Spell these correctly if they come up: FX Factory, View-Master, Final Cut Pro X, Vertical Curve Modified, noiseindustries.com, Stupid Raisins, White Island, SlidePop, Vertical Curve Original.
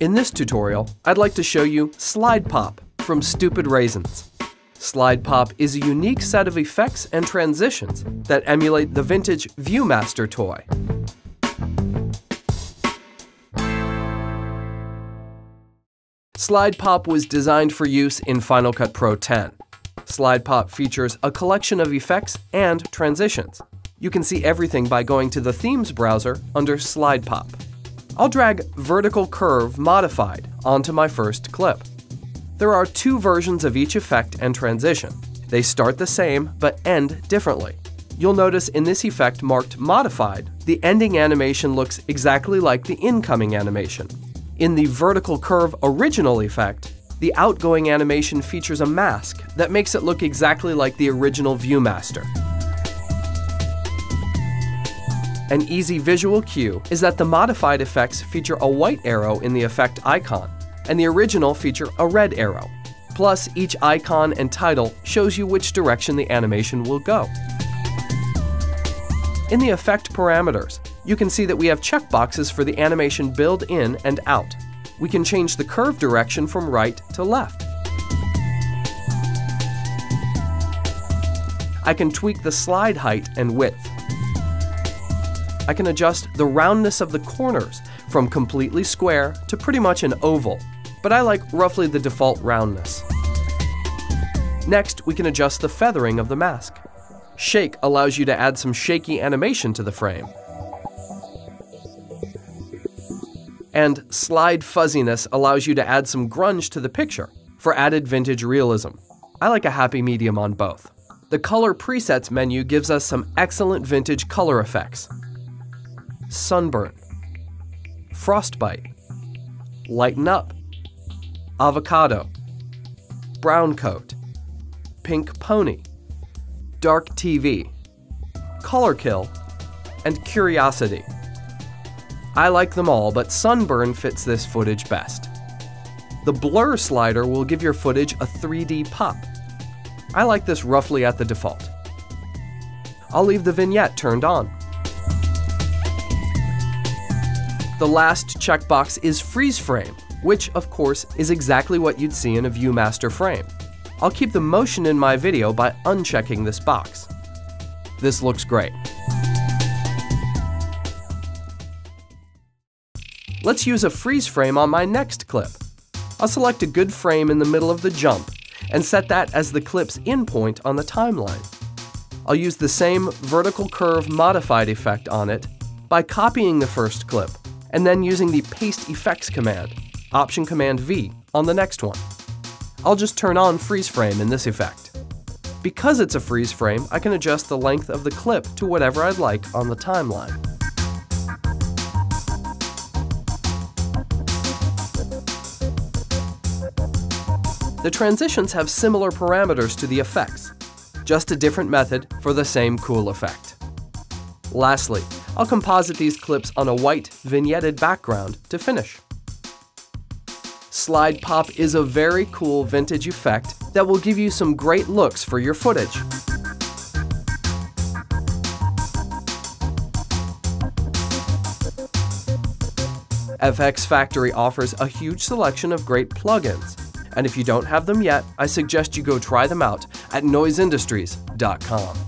In this tutorial, I'd like to show you SlidePop from Stupid Raisins. SlidePop is a unique set of effects and transitions that emulate the vintage View-Master toy. SlidePop was designed for use in Final Cut Pro X. SlidePop features a collection of effects and transitions. You can see everything by going to the Themes browser under SlidePop. I'll drag Vertical Curve Modified onto my first clip. There are two versions of each effect and transition. They start the same, but end differently. You'll notice in this effect marked Modified, the ending animation looks exactly like the incoming animation. In the Vertical Curve Original effect, the outgoing animation features a mask that makes it look exactly like the original View-Master. An easy visual cue is that the modified effects feature a white arrow in the effect icon, and the original feature a red arrow. Plus, each icon and title shows you which direction the animation will go. In the effect parameters, you can see that we have checkboxes for the animation build in and out. We can change the curve direction from right to left. I can tweak the slide height and width. I can adjust the roundness of the corners from completely square to pretty much an oval, but I like roughly the default roundness. Next, we can adjust the feathering of the mask. Shake allows you to add some shaky animation to the frame. And slide fuzziness allows you to add some grunge to the picture for added vintage realism. I like a happy medium on both. The Color Presets menu gives us some excellent vintage color effects. Sunburn, Frostbite, Lighten Up, Avocado, Brown Coat, Pink Pony, Dark TV, Color Kill, and Curiosity. I like them all, but Sunburn fits this footage best. The Blur slider will give your footage a 3D pop. I like this roughly at the default. I'll leave the vignette turned on. The last checkbox is Freeze Frame, which, of course, is exactly what you'd see in a View-Master frame. I'll keep the motion in my video by unchecking this box. This looks great. Let's use a freeze frame on my next clip. I'll select a good frame in the middle of the jump and set that as the clip's end point on the timeline. I'll use the same Vertical Curve Modified effect on it by copying the first clip and then using the Paste Effects command, Option Command V, on the next one. I'll just turn on freeze frame in this effect. Because it's a freeze frame, I can adjust the length of the clip to whatever I'd like on the timeline. The transitions have similar parameters to the effects, just a different method for the same cool effect. Lastly, I'll composite these clips on a white, vignetted background to finish. SlidePop is a very cool vintage effect that will give you some great looks for your footage. FX Factory offers a huge selection of great plugins. And if you don't have them yet, I suggest you go try them out at noiseindustries.com.